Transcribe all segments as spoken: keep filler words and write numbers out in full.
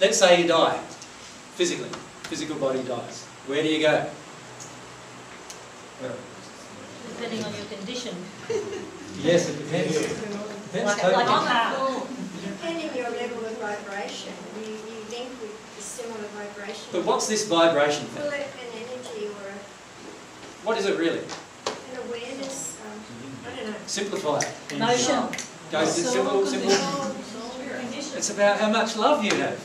Let's say you die, physically, physical body dies. Where do you go? Depending on your condition. Yes, it depends. It depends like, totally. Like on that. Depending on your level of vibration, you, you link with a similar vibration. But what's this vibration thing? Well, an energy or a... What is it really? An awareness. Um, I don't know. Simplify it. Emotion. Go to simple, simple. It's about how much love you have,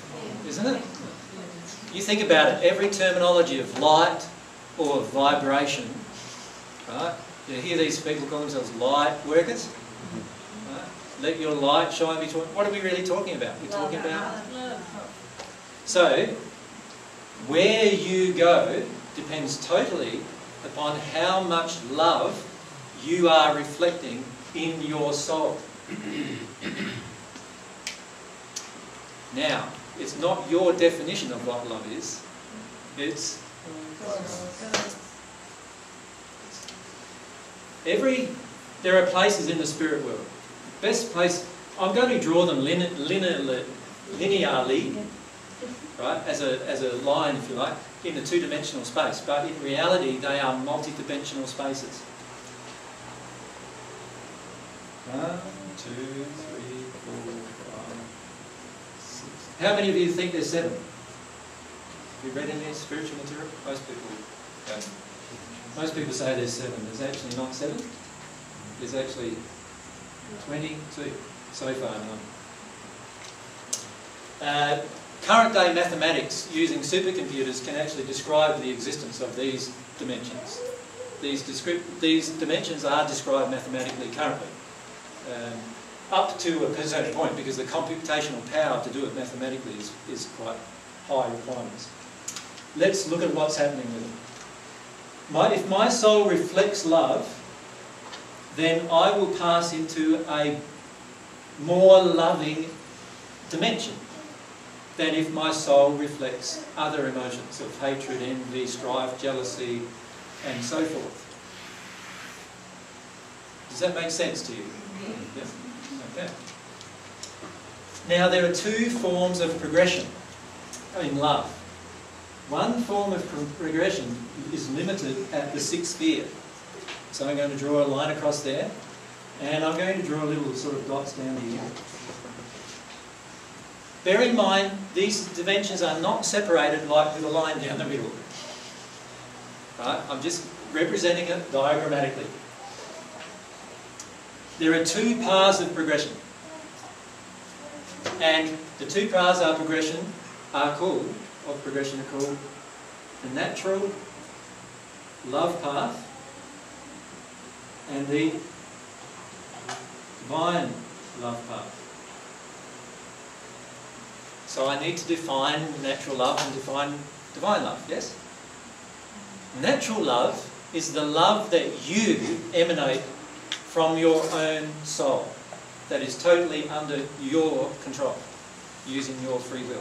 isn't it? You think about it, every terminology of light or of vibration, right? You hear these people call themselves light workers, right? Let your light shine between. What are we really talking about? We're talking about love. So, where you go depends totally upon how much love you are reflecting in your soul. Now, it's not your definition of what love is, it's every, there are places in the spirit world. Best place, I'm going to draw them linear, linear, linearly, right, as a, as a line, if you like, in the two-dimensional space, but in reality they are multi-dimensional spaces. One, two, three, four. How many of you think there's seven? Have you read any spiritual material? Most people don't. Most people say there's seven. There's actually not seven. There's actually twenty-two so far. Uh, current day mathematics using supercomputers can actually describe the existence of these dimensions. These, these dimensions are described mathematically currently. Um, up to a certain point, because the computational power to do it mathematically is, is quite high requirements. Let's look at what's happening with it. My, if my soul reflects love, then I will pass into a more loving dimension than if my soul reflects other emotions of hatred, envy, strife, jealousy, and so forth. Does that make sense to you? Yeah. Okay. Now there are two forms of progression in love. One form of pro progression is limited at the sixth sphere. So I'm going to draw a line across there, and I'm going to draw little sort of dots down here. Bear in mind these dimensions are not separated like with a line down the middle. Right? I'm just representing it diagrammatically. There are two paths of progression, and the two paths of progression are called, of progression are called the natural love path and the divine love path. So I need to define natural love and define divine love, yes? Natural love is the love that you emanate from your own soul, that is totally under your control, using your free will.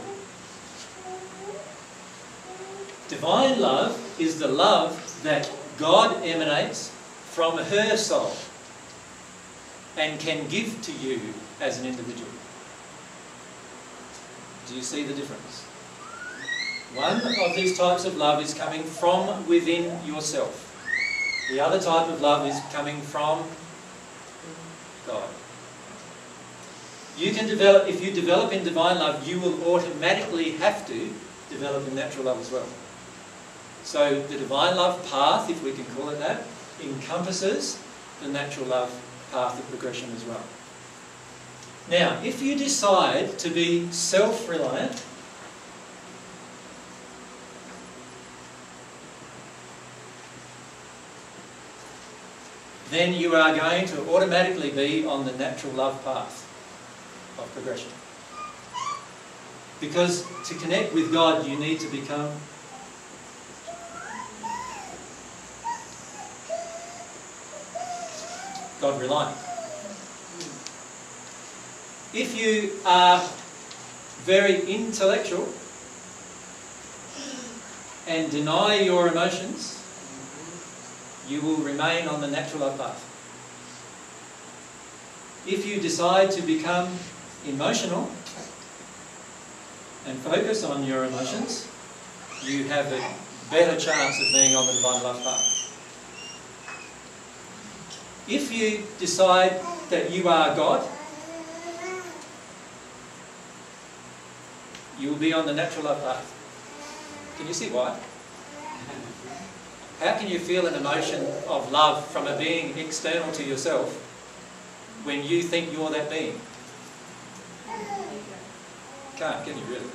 Divine love is the love that God emanates from her soul and can give to you as an individual. Do you see the difference? One of these types of love is coming from within yourself. The other type of love is coming from God. You can develop, if you develop in divine love, you will automatically have to develop in natural love as well. So the divine love path, if we can call it that, encompasses the natural love path of progression as well. Now, if you decide to be self-reliant, then you are going to automatically be on the natural love path of progression. Because to connect with God, you need to become God-reliant. If you are very intellectual and deny your emotions, you will remain on the natural love path. If you decide to become emotional and focus on your emotions, you have a better chance of being on the Divine Love path. If you decide that you are God, you will be on the natural love path. Can you see why? How can you feel an emotion of love from a being external to yourself when you think you're that being? Can't, can you really?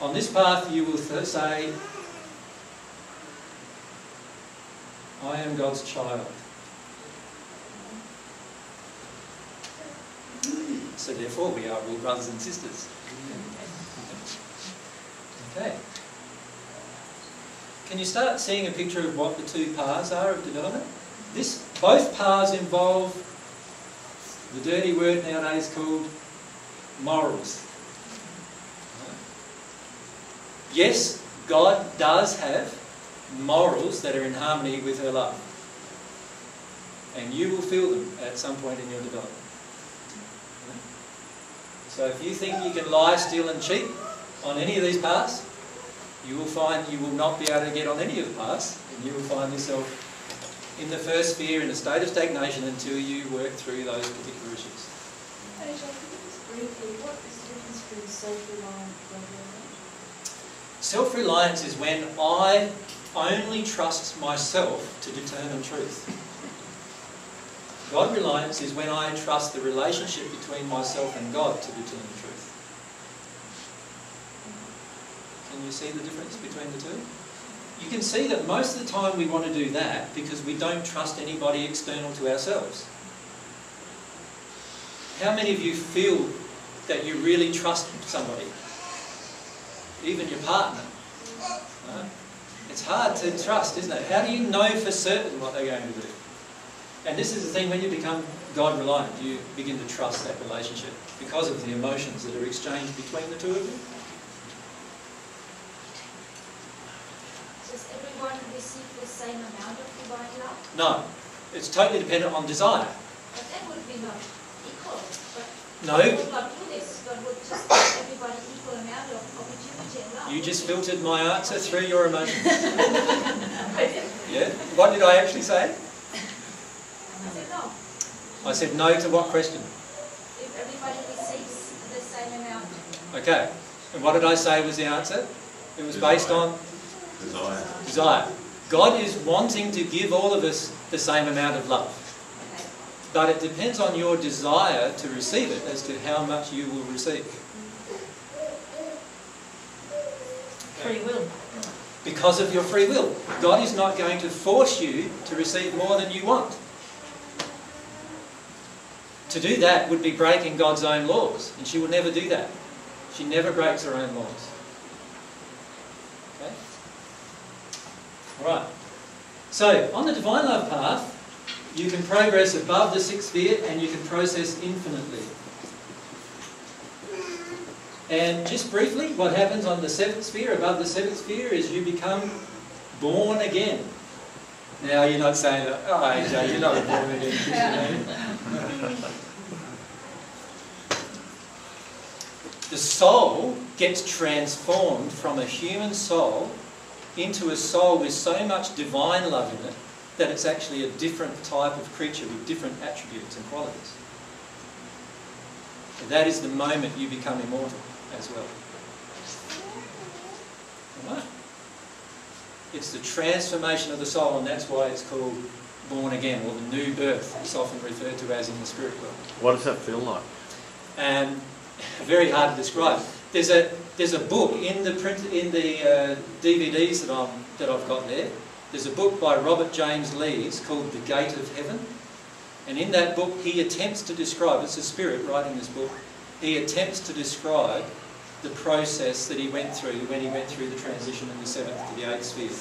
On this path you will say, I am God's child. So therefore we are all brothers and sisters. Okay. Can you start seeing a picture of what the two paths are of development? This, both paths involve the dirty word nowadays called morals. Yes, God does have morals that are in harmony with her love. And you will feel them at some point in your development. So if you think you can lie, steal and cheat on any of these paths, you will find you will not be able to get on any of the paths, and you will find yourself in the first sphere in a state of stagnation until you work through those particular issues. What is the difference between self-reliance and love? Self-reliance is when I only trust myself to determine truth. God reliance is when I trust the relationship between myself and God to determine truth. Can you see the difference between the two? You can see that most of the time we want to do that because we don't trust anybody external to ourselves. How many of you feel that you really trust somebody? Even your partner? No? It's hard to trust, isn't it? How do you know for certain what they're going to do? And this is the thing, when you become God-reliant, you begin to trust that relationship because of the emotions that are exchanged between the two of you. Does everyone receive the same amount of divine love? No. It's totally dependent on desire. But that would be not equal. But no. God would not do this. God would just give everybody equal amount of opportunity and love. You just filtered my answer through your emotions. Yeah? What did I actually say? I said no to what question? If everybody receives the same amount. Okay. And what did I say was the answer? It was Desire. based on? Desire. Desire. God is wanting to give all of us the same amount of love. Okay. But it depends on your desire to receive it as to how much you will receive. Okay. Free will. Because of your free will. God is not going to force you to receive more than you want. To do that would be breaking God's own laws, and she will never do that. She never breaks her own laws. Okay? Alright. So, on the Divine Love path, you can progress above the sixth sphere, and you can process infinitely. And just briefly, what happens on the seventh sphere, above the seventh sphere, is you become born again. Now, you're not saying, that, oh, A J, you're not born again. You know? The soul gets transformed from a human soul into a soul with so much divine love in it that it's actually a different type of creature with different attributes and qualities. And that is the moment you become immortal as well. All right. It's the transformation of the soul, and that's why it's called born again, or the new birth. It's often referred to as in the spirit world. What does that feel like? Um, very hard to describe. There's a there's a book in the print in the uh, D V Ds that I'm that I've got there. There's a book by Robert James Lees called The Gate of Heaven, and in that book he attempts to describe. It's a spirit writing this book. He attempts to describe the process that he went through when he went through the transition in the seventh to the eighth sphere.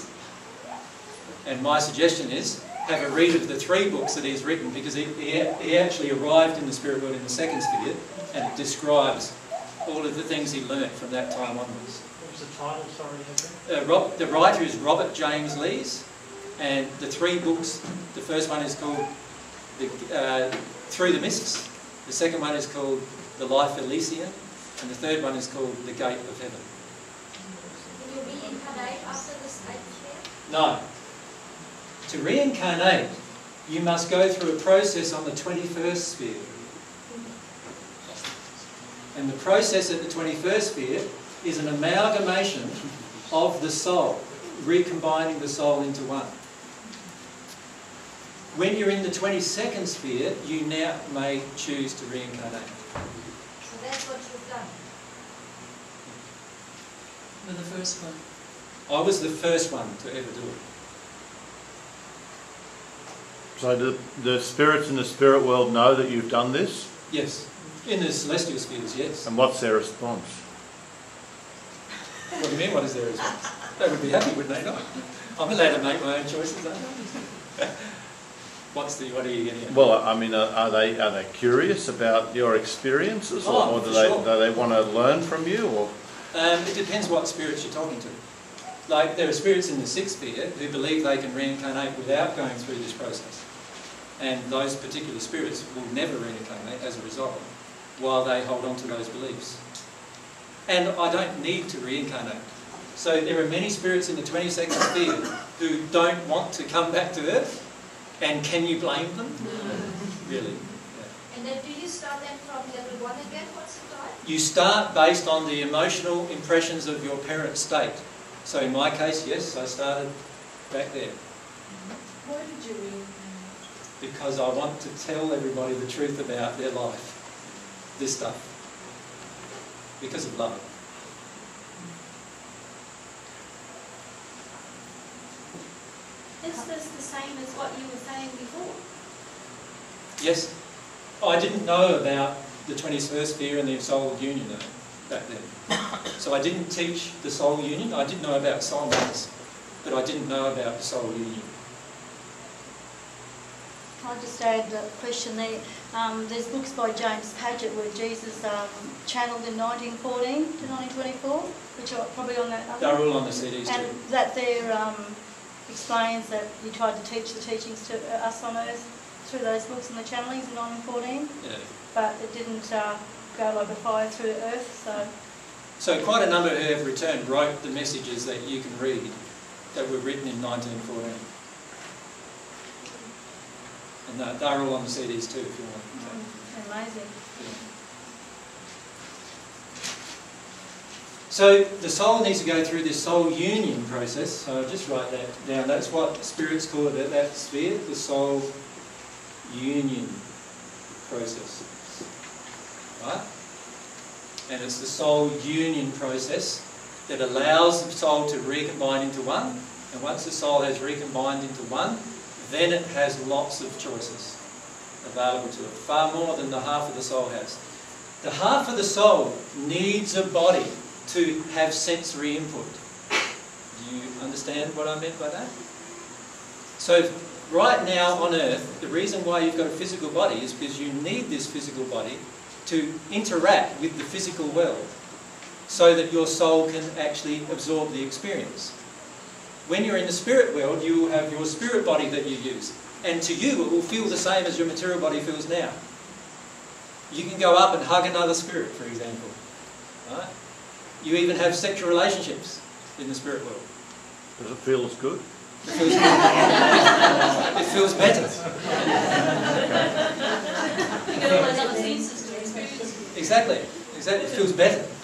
And my suggestion is, have a read of the three books that he's written, because he, he, he actually arrived in the spirit world in the second sphere, and it describes all of the things he learnt from that time onwards. What was the title, sorry? Uh, Rob, the writer is Robert James Lees, and the three books, the first one is called the, uh, Through the Mists, the second one is called The Life Elysian, And the third one is called The Gate of Heaven. Will you reincarnate after this eighth year? No. To reincarnate, you must go through a process on the twenty-first sphere. And the process at the twenty-first sphere is an amalgamation of the soul, recombining the soul into one. When you're in the twenty-second sphere, you now may choose to reincarnate. So that's what you've done? You're the first one. I was the first one to ever do it. So do the spirits in the spirit world know that you've done this? Yes. In the celestial spheres, yes. And what's their response? What do you mean, what is their response? They would be happy, wouldn't they not? I'm allowed to make my own choices, aren't I? What's the, what are you getting at? Well, I mean, are they are they curious about your experiences, or, oh, or do they sure. do they want to learn from you, or? Um, it depends what spirits you're talking to. Like there are spirits in the sixth sphere who believe they can reincarnate without going through this process, and those particular spirits will never reincarnate as a result, while they hold on to those beliefs. And I don't need to reincarnate. So there are many spirits in the twenty-second sphere who don't want to come back to Earth. And can you blame them? Mm. Really. Yeah. And then do you start them from level one again? What's the time? You start based on the emotional impressions of your parent state. So in my case, yes, I started back there. Why did you reincarnate? Because I want to tell everybody the truth about their life. This stuff. Because of love. Is this the same as what you were saying before? Yes. I didn't know about the twenty-first sphere and the soul union though, back then. So I didn't teach the soul union. I did know about soulmates, but I didn't know about the soul union. I'll just add a question there. Um, there's books by James Padgett where Jesus um, channeled in nineteen fourteen to nineteen twenty-four, which are probably on that other. They're all on the C Ds too. And that they're... Um, explains that you tried to teach the teachings to us on Earth through those books and the channelings in nineteen fourteen, yeah. But it didn't uh, go like a fire through Earth. So so quite a number who have returned wrote the messages that you can read that were written in nineteen fourteen. And they're, they're all on the C Ds too if you want. Mm, amazing. Yeah. So the soul needs to go through this soul union process, so I'll just write that down. That's what the spirits call it at that sphere, the soul union process. Right? And it's the soul union process that allows the soul to recombine into one, and once the soul has recombined into one, then it has lots of choices available to it, far more than the half of the soul has. The half of the soul needs a body to have sensory input. Do you understand what I meant by that? So right now on Earth, the reason why you've got a physical body is because you need this physical body to interact with the physical world so that your soul can actually absorb the experience. When you're in the spirit world, you will have your spirit body that you use, and to you it will feel the same as your material body feels now. You can go up and hug another spirit, for example. Right? You even have sexual relationships in the spirit world. Does it feel as good? It feels, it feels better. Exactly, exactly. It feels better.